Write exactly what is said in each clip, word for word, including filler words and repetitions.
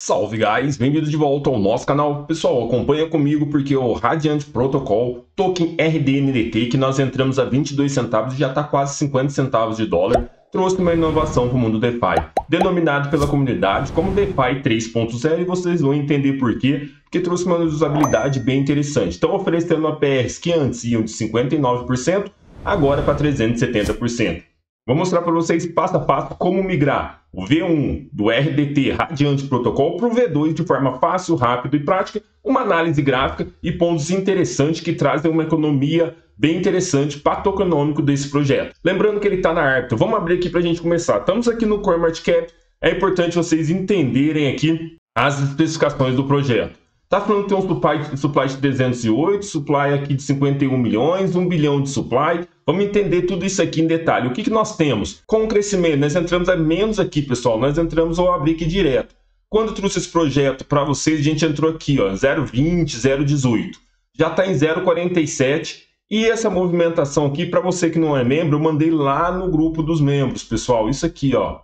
Salve, guys! Bem-vindos de volta ao nosso canal. Pessoal, acompanha comigo porque o Radiant Protocol, token R D N T, que nós entramos a vinte e dois centavos e já está quase cinquenta centavos de dólar, trouxe uma inovação para o mundo DeFi, denominado pela comunidade como DeFi três ponto zero, e vocês vão entender por quê, porque trouxe uma usabilidade bem interessante. Estão oferecendo A P Rs que antes iam de cinquenta e nove por cento, agora para trezentos e setenta por cento. Vou mostrar para vocês passo a passo como migrar o V um do R D T Radiant Protocol para o V dois de forma fácil, rápida e prática, uma análise gráfica e pontos interessantes que trazem uma economia bem interessante para o tokenômico desse projeto. Lembrando que ele está na Arbitrum. Vamos abrir aqui para a gente começar. Estamos aqui no CoinMarketCap. É importante vocês entenderem aqui as especificações do projeto. Está falando que tem um supply, supply de trezentos e oito, supply aqui de cinquenta e um milhões, um bilhão de supply. Vamos entender tudo isso aqui em detalhe. O que, que nós temos? Com o crescimento, nós entramos a menos aqui, pessoal. Nós entramos ao abrir aqui direto. Quando eu trouxe esse projeto para vocês, a gente entrou aqui, ó, zero vírgula vinte, zero vírgula dezoito. Já está em zero vírgula quarenta e sete. E essa movimentação aqui, para você que não é membro, eu mandei lá no grupo dos membros, pessoal. Isso aqui, ó.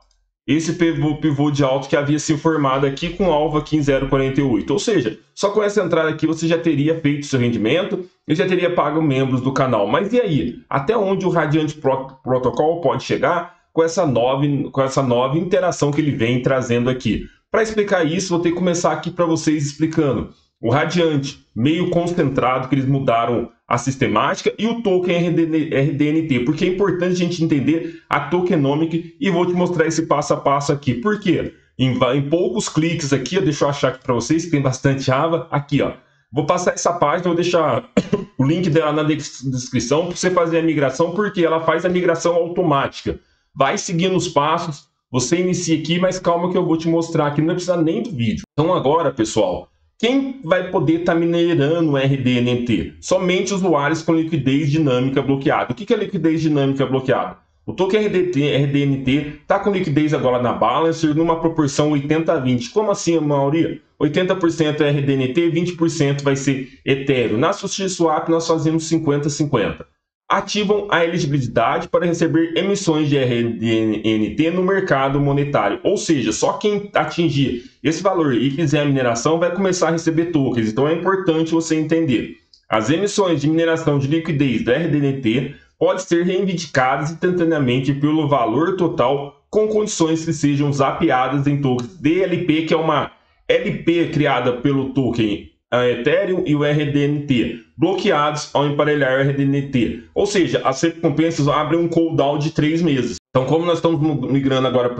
Esse pivô de alto que havia se formado aqui com alvo aqui em zero vírgula quarenta e oito. Ou seja, só com essa entrada aqui você já teria feito seu rendimento e já teria pago membros do canal. Mas e aí? Até onde o Radiant Protocol pode chegar com essa nova, com essa nova interação que ele vem trazendo aqui? Para explicar isso, vou ter que começar aqui para vocês explicando. O Radiant meio concentrado, que eles mudaram a sistemática, e o token R D N T, porque é importante a gente entender a tokenomics, e vou te mostrar esse passo a passo aqui. Por quê? Em, em poucos cliques aqui, deixa eu achar aqui para vocês, que tem bastante aba. Aqui, ó. Vou passar essa página, vou deixar o link dela na descrição para você fazer a migração, porque ela faz a migração automática. Vai seguindo os passos, você inicia aqui, mas calma que eu vou te mostrar aqui, não precisa nem do vídeo. Então agora, pessoal, quem vai poder estar tá minerando o R D N T? Somente usuários com liquidez dinâmica bloqueada. O que é liquidez dinâmica bloqueada? O token R D T, R D N T está com liquidez agora na Balancer numa proporção oitenta a vinte. Como assim, a maioria? oitenta por cento é R D N T, vinte por cento vai ser Ethereum. Na SushiSwap nós fazemos cinquenta a cinquenta. Ativam a elegibilidade para receber emissões de R D N T no mercado monetário. Ou seja, só quem atingir esse valor e fizer a mineração vai começar a receber tokens. Então é importante você entender. As emissões de mineração de liquidez da R D N T podem ser reivindicadas instantaneamente pelo valor total com condições que sejam zapeadas em tokens D L P, que é uma L P criada pelo token a Ethereum e o R D N T, bloqueados ao emparelhar o R D N T. Ou seja, as recompensas abrem um cooldown de três meses. Então, como nós estamos migrando agora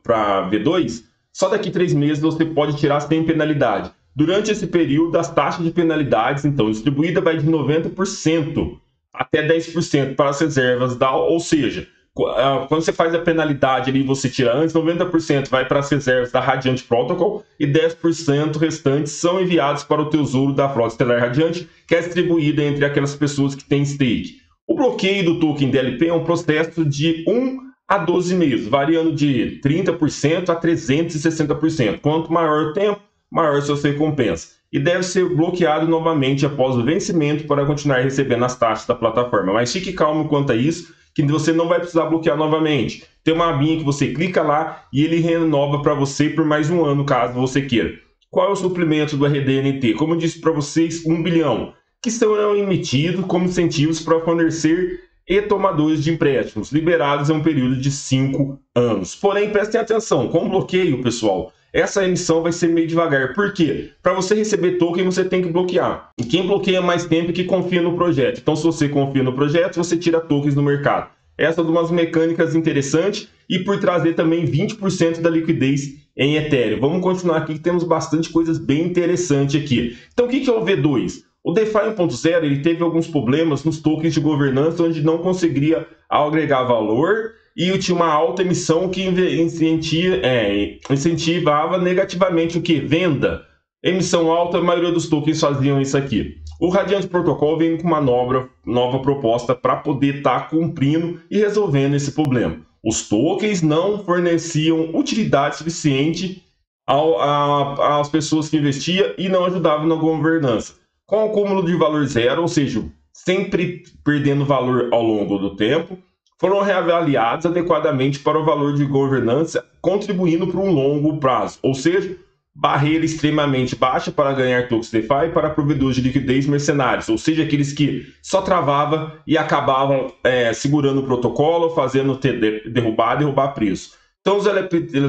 para V dois, só daqui três meses você pode tirar sem penalidade. Durante esse período, as taxas de penalidades, então, distribuída vai de noventa por cento até dez por cento para as reservas da, ou seja, quando você faz a penalidade ali, você tira antes, noventa por cento vai para as reservas da Radiant Protocol e dez por cento restantes são enviados para o tesouro da frota estelar Radiant, que é distribuída entre aquelas pessoas que têm stake. O bloqueio do token D L P é um processo de um a doze meses, variando de trinta por cento a trezentos e sessenta por cento. Quanto maior o tempo, maior suas recompensas. E deve ser bloqueado novamente após o vencimento para continuar recebendo as taxas da plataforma. Mas fique calmo quanto a isso, que você não vai precisar bloquear novamente. Tem uma abinha que você clica lá e ele renova para você por mais um ano, caso você queira. Qual é o suplemento do R D N T? Como eu disse para vocês, um bilhão, que serão emitidos como incentivos para fornecer e tomadores de empréstimos, liberados em um período de cinco anos. Porém, prestem atenção, com o bloqueio, pessoal, essa emissão vai ser meio devagar. Por quê? Para você receber token, você tem que bloquear. E quem bloqueia mais tempo é que confia no projeto. Então, se você confia no projeto, você tira tokens do mercado. Essa é uma das mecânicas interessantes e por trazer também vinte por cento da liquidez em Ethereum. Vamos continuar aqui que temos bastante coisas bem interessantes aqui. Então, o que é o V dois? O DeFi um ponto zero ele teve alguns problemas nos tokens de governança, onde não conseguiria agregar valor, e tinha uma alta emissão que incentiva, é, incentivava negativamente o que? Venda. Emissão alta, a maioria dos tokens faziam isso aqui. O Radiant Protocol vem com uma nova, nova proposta para poder estar tá cumprindo e resolvendo esse problema. Os tokens não forneciam utilidade suficiente ao, a, às pessoas que investiam e não ajudavam na governança. Com o cúmulo de valor zero, ou seja, sempre perdendo valor ao longo do tempo, foram reavaliados adequadamente para o valor de governança, contribuindo para um longo prazo. Ou seja, barreira extremamente baixa para ganhar tokens DeFi para provedores de liquidez mercenários, ou seja, aqueles que só travavam e acabavam é, segurando o protocolo, fazendo derrubar, derrubar preço. Então os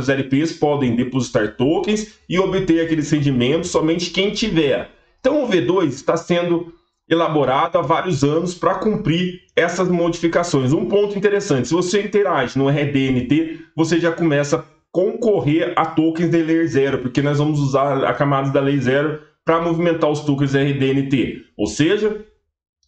L Ps podem depositar tokens e obter aqueles rendimentos somente quem tiver. Então o V dois está sendo elaborado há vários anos para cumprir essas modificações. Um ponto interessante, se você interage no R D N T, você já começa a concorrer a tokens da Layer zero, porque nós vamos usar a camada da Layer zero para movimentar os tokens R D N T. Ou seja,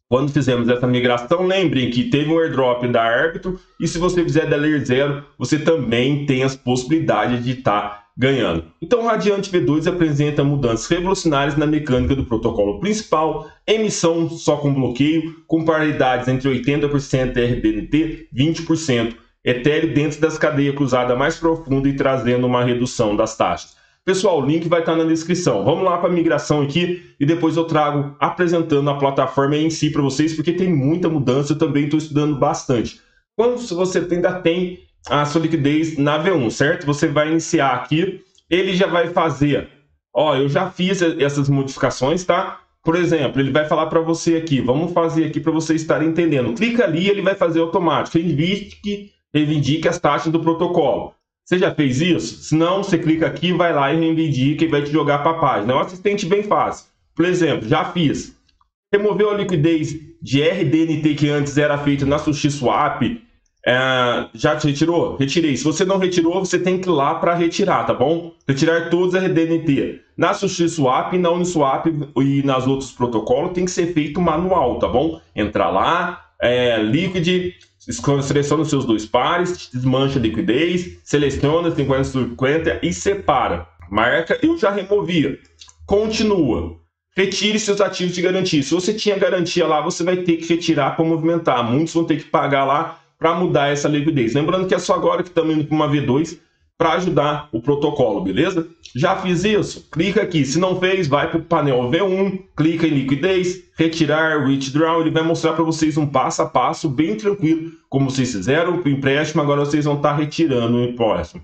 quando fizemos essa migração, lembrem que teve um airdrop da Arbitrum, e se você fizer da Layer zero, você também tem as possibilidades de estar ganhando. Então o Radiant V dois apresenta mudanças revolucionárias na mecânica do protocolo principal, emissão só com bloqueio, com paridades entre oitenta por cento R D N T e vinte por cento Ethereum dentro das cadeias cruzadas mais profundas e trazendo uma redução das taxas. Pessoal, o link vai estar na descrição. Vamos lá para a migração aqui e depois eu trago apresentando a plataforma em si para vocês, porque tem muita mudança, eu também estou estudando bastante. Quando você ainda tem a sua liquidez na V um, certo? Você vai iniciar aqui, ele já vai fazer, ó, eu já fiz essas modificações, tá? Por exemplo, ele vai falar para você aqui, vamos fazer aqui para você estar entendendo. Clica ali, ele vai fazer automático, reivindique, reivindique as taxas do protocolo. Você já fez isso? Se não, você clica aqui, vai lá e reivindica e vai te jogar para a página. É um assistente bem fácil. Por exemplo, já fiz. Removeu a liquidez de R D N T que antes era feita na SushiSwap. É, já te retirou? Retirei. Se você não retirou, você tem que ir lá para retirar, tá bom? Retirar todos os R D N T. Na SushiSwap, na Uniswap e nas outros protocolos tem que ser feito manual, tá bom? Entra lá, é, liquid, seleciona os seus dois pares, desmancha a liquidez, seleciona cinquenta, cinquenta e separa. Marca, eu já removi. Continua. Retire seus ativos de garantia. Se você tinha garantia lá, você vai ter que retirar para movimentar. Muitos vão ter que pagar lá para mudar essa liquidez. Lembrando que é só agora que estamos indo para uma V dois para ajudar o protocolo, beleza? Já fiz isso? Clica aqui. Se não fez, vai para o painel V um, clica em liquidez, retirar, withdraw. Ele vai mostrar para vocês um passo a passo bem tranquilo, como vocês fizeram o empréstimo, agora vocês vão estar retirando o empréstimo.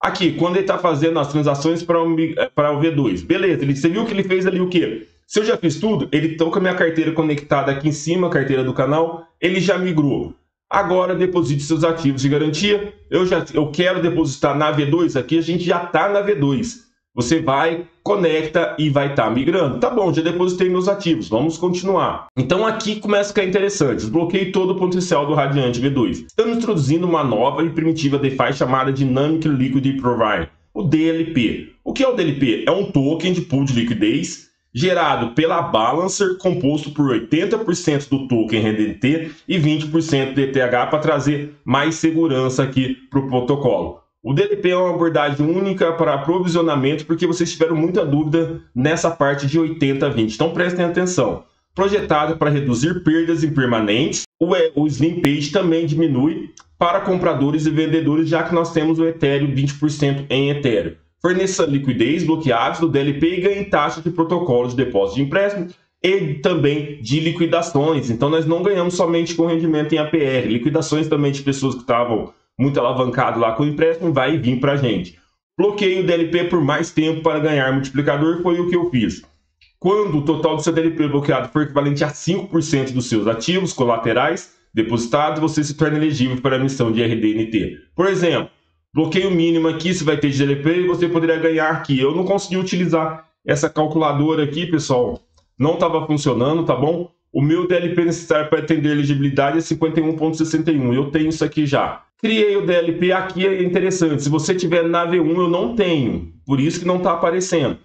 Aqui, quando ele está fazendo as transações para o V dois, beleza, ele, você viu que ele fez ali o quê? Se eu já fiz tudo, ele está com a minha carteira conectada aqui em cima, a carteira do canal, ele já migrou. Agora deposite seus ativos de garantia. Eu já eu quero depositar na V dois aqui, a gente já está na V dois. Você vai, conecta e vai estar tá migrando. Tá bom, já depositei meus ativos, vamos continuar. Então aqui começa a ficar interessante. Desbloqueei todo o potencial do Radiant V dois. Estamos introduzindo uma nova e primitiva DeFi chamada Dynamic Liquid Provider, o D L P. O que é o D L P? É um token de pool de liquidez gerado pela Balancer, composto por oitenta por cento do token R D N T e vinte por cento do E T H para trazer mais segurança aqui para o protocolo. O D L P é uma abordagem única para aprovisionamento, porque vocês tiveram muita dúvida nessa parte de oitenta a vinte. Então prestem atenção. Projetado para reduzir perdas impermanentes, o Slim Page também diminui para compradores e vendedores, já que nós temos o Ethereum vinte por cento em Ethereum. Forneça liquidez bloqueados do D L P e ganhe taxa de protocolos de depósito de empréstimo e também de liquidações. Então nós não ganhamos somente com rendimento em A P R, liquidações também de pessoas que estavam muito alavancadas lá com o empréstimo vai vir para a gente. Bloqueio o D L P por mais tempo para ganhar multiplicador, foi o que eu fiz. Quando o total do seu D L P bloqueado for equivalente a cinco por cento dos seus ativos colaterais depositados, você se torna elegível para a emissão de R D N T. Por exemplo, bloqueio mínimo aqui, você vai ter de D L P e você poderia ganhar aqui. Eu não consegui utilizar essa calculadora aqui, pessoal. Não estava funcionando, tá bom? O meu D L P necessário para atender a elegibilidade é cinquenta e um ponto sessenta e um. Eu tenho isso aqui já. Criei o D L P aqui, é interessante. Se você tiver na V um, eu não tenho. Por isso que não está aparecendo.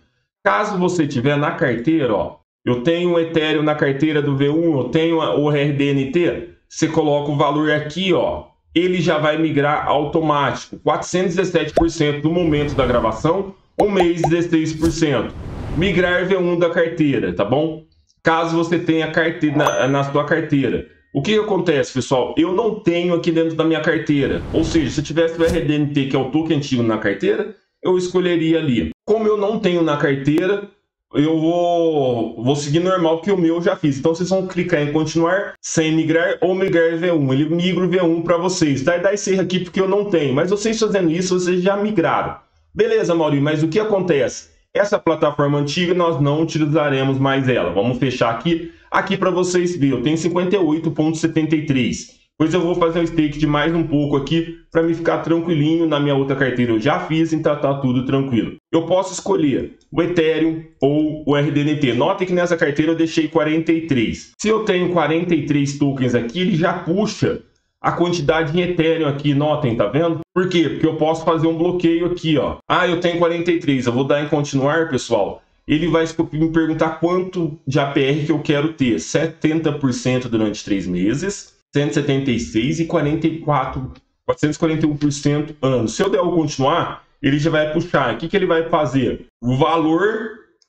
Caso você tiver na carteira, ó, eu tenho o Ethereum na carteira do V um, eu tenho o R D N T. Você coloca o valor aqui, ó. Ele já vai migrar automático, quatrocentos e dezessete por cento no momento da gravação, um mês dezesseis por cento. Migrar V um da carteira, tá bom? Caso você tenha carteira na, na sua carteira. O que acontece, pessoal? Eu não tenho aqui dentro da minha carteira. Ou seja, se eu tivesse o R D N T, que é o token antigo na carteira, eu escolheria ali. Como eu não tenho na carteira, eu vou, vou seguir normal, porque o meu eu já fiz. Então vocês vão clicar em continuar sem migrar ou migrar V um. Ele migra o V um para vocês. Daí dá esse erro aqui porque eu não tenho. Mas vocês fazendo isso, vocês já migraram. Beleza, Maurinho, mas o que acontece? Essa plataforma antiga nós não utilizaremos mais ela. Vamos fechar aqui, aqui para vocês verem. Eu tenho cinquenta e oito ponto setenta e três. Pois eu vou fazer um stake de mais um pouco aqui para me ficar tranquilinho. Na minha outra carteira eu já fiz, então tá tudo tranquilo. Eu posso escolher o Ethereum ou o R D N T. Notem que nessa carteira eu deixei quarenta e três. Se eu tenho quarenta e três tokens aqui, ele já puxa a quantidade em Ethereum aqui. Notem, tá vendo? Por quê? Porque eu posso fazer um bloqueio aqui, ó. Ah, eu tenho quarenta e três. Eu vou dar em continuar, pessoal. Ele vai me perguntar quanto de A P R que eu quero ter. setenta por cento durante três meses. cento e setenta e seis por cento e quatrocentos e quarenta e um por cento ano. Se eu der o continuar, ele já vai puxar. O que, que ele vai fazer? O valor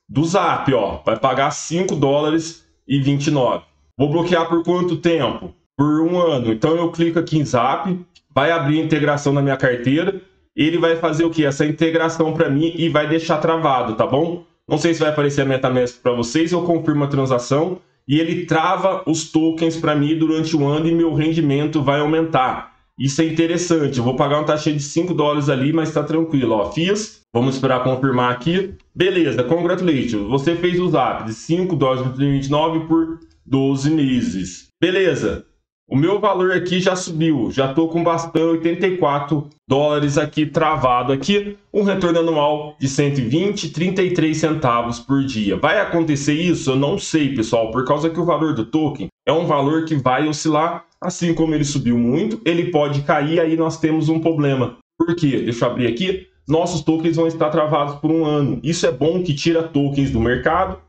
do Zap, ó. Vai pagar cinco dólares e vinte e nove. Vou bloquear por quanto tempo? Por um ano. Então eu clico aqui em Zap. Vai abrir a integração na minha carteira. Ele vai fazer o que? Essa integração para mim e vai deixar travado, tá bom? Não sei se vai aparecer a MetaMask para vocês. Eu confirmo a transação. E ele trava os tokens para mim durante um ano e meu rendimento vai aumentar. Isso é interessante. Eu vou pagar uma taxa de cinco dólares ali, mas está tranquilo. Ó, fiz. Vamos esperar confirmar aqui. Beleza, congratulations. Você fez o Zap de cinco dólares e vinte e nove por doze meses. Beleza. O meu valor aqui já subiu. Já estou com bastante oitenta e quatro dólares aqui travado aqui. Um retorno anual de cento e vinte e trinta e três centavos por dia. Vai acontecer isso? Eu não sei, pessoal. Por causa que o valor do token é um valor que vai oscilar. Assim como ele subiu muito, ele pode cair. Aí nós temos um problema. Por quê? Deixa eu abrir aqui. Nossos tokens vão estar travados por um ano. Isso é bom que tira tokens do mercado.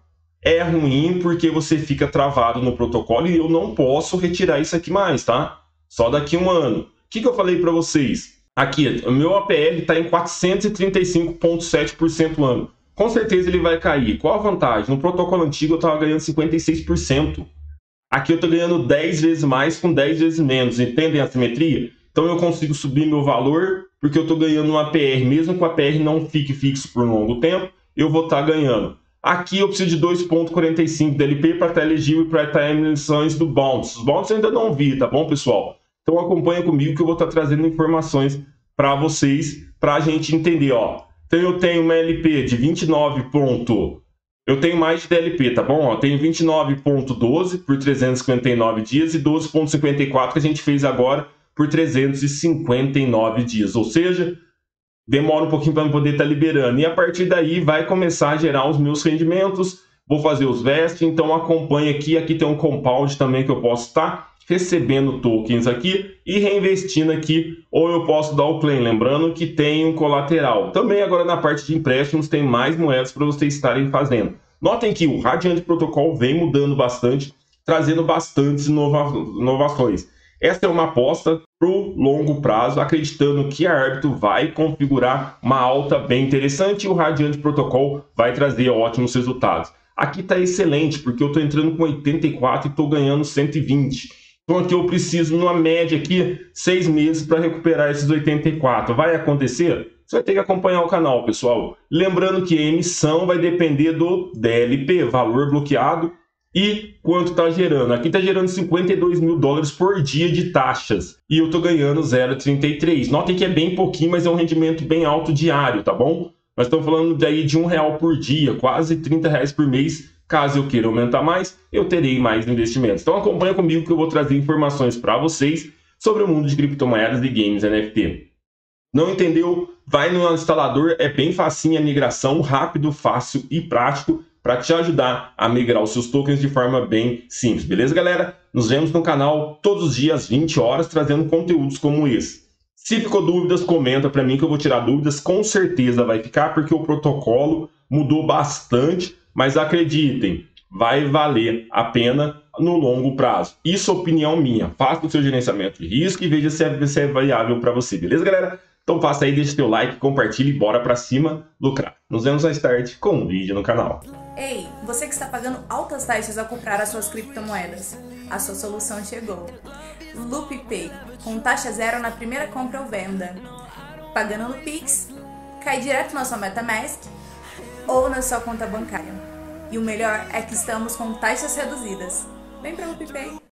É ruim porque você fica travado no protocolo e eu não posso retirar isso aqui mais, tá? Só daqui um ano. O que, que eu falei para vocês? Aqui, o meu A P R está em quatrocentos e trinta e cinco ponto sete por cento ao ano. Com certeza ele vai cair. Qual a vantagem? No protocolo antigo eu estava ganhando cinquenta e seis por cento. Aqui eu estou ganhando dez vezes mais com dez vezes menos. Entendem a simetria? Então eu consigo subir meu valor porque eu estou ganhando um A P R. Mesmo que o A P R não fique fixo por um longo tempo, eu vou estar tá ganhando. Aqui eu preciso de dois ponto quarenta e cinco D L P para estar elegível para estar em emissões do Bounce. Os Bounce eu ainda não vi, tá bom, pessoal? Então acompanha comigo que eu vou estar trazendo informações para vocês, para a gente entender, ó. Então eu tenho uma L P de vinte e nove ponto... Eu tenho mais de D L P, tá bom? Eu tenho vinte e nove ponto doze por trezentos e cinquenta e nove dias e doze ponto cinquenta e quatro que a gente fez agora por trezentos e cinquenta e nove dias. Ou seja... Demora um pouquinho para poder estar tá liberando. E a partir daí vai começar a gerar os meus rendimentos. Vou fazer os vestes, então acompanha aqui. Aqui tem um compound também que eu posso estar tá recebendo tokens aqui e reinvestindo aqui. Ou eu posso dar o claim, lembrando que tem um colateral. Também agora na parte de empréstimos tem mais moedas para vocês estarem fazendo. Notem que o Radiant Protocol vem mudando bastante, trazendo bastantes inova inovações. Essa é uma aposta para o longo prazo, acreditando que a Arbitrum vai configurar uma alta bem interessante e o Radiant Protocol vai trazer ótimos resultados. Aqui está excelente, porque eu estou entrando com oitenta e quatro e estou ganhando cento e vinte. Então aqui eu preciso, numa média aqui, seis meses para recuperar esses oitenta e quatro. Vai acontecer? Você vai ter que acompanhar o canal, pessoal. Lembrando que a emissão vai depender do D L P, valor bloqueado, e quanto está gerando. Aqui está gerando cinquenta e dois mil dólares por dia de taxas. E eu estou ganhando zero vírgula trinta e três. Notem que é bem pouquinho, mas é um rendimento bem alto diário, tá bom? Nós estamos falando daí de um real por dia, quase trinta reais por mês. Caso eu queira aumentar mais, eu terei mais investimentos. Então acompanha comigo que eu vou trazer informações para vocês sobre o mundo de criptomoedas e games N F T. Não entendeu? Vai no instalador, é bem facinho a migração, rápido, fácil e prático, para te ajudar a migrar os seus tokens de forma bem simples. Beleza, galera? Nos vemos no canal todos os dias, vinte horas, trazendo conteúdos como esse. Se ficou dúvidas, comenta para mim que eu vou tirar dúvidas. Com certeza vai ficar, porque o protocolo mudou bastante, mas acreditem, vai valer a pena no longo prazo. Isso é opinião minha. Faça o seu gerenciamento de risco e veja se é, se é viável para você. Beleza, galera? Então faça aí, deixa teu like, compartilha e bora pra cima lucrar. Nos vemos mais tarde com um vídeo no canal. Ei, você que está pagando altas taxas ao comprar as suas criptomoedas, a sua solução chegou. LoopiPay, com taxa zero na primeira compra ou venda. Pagando no PIX, cai direto na sua MetaMask ou na sua conta bancária. E o melhor é que estamos com taxas reduzidas. Vem pra LoopiPay.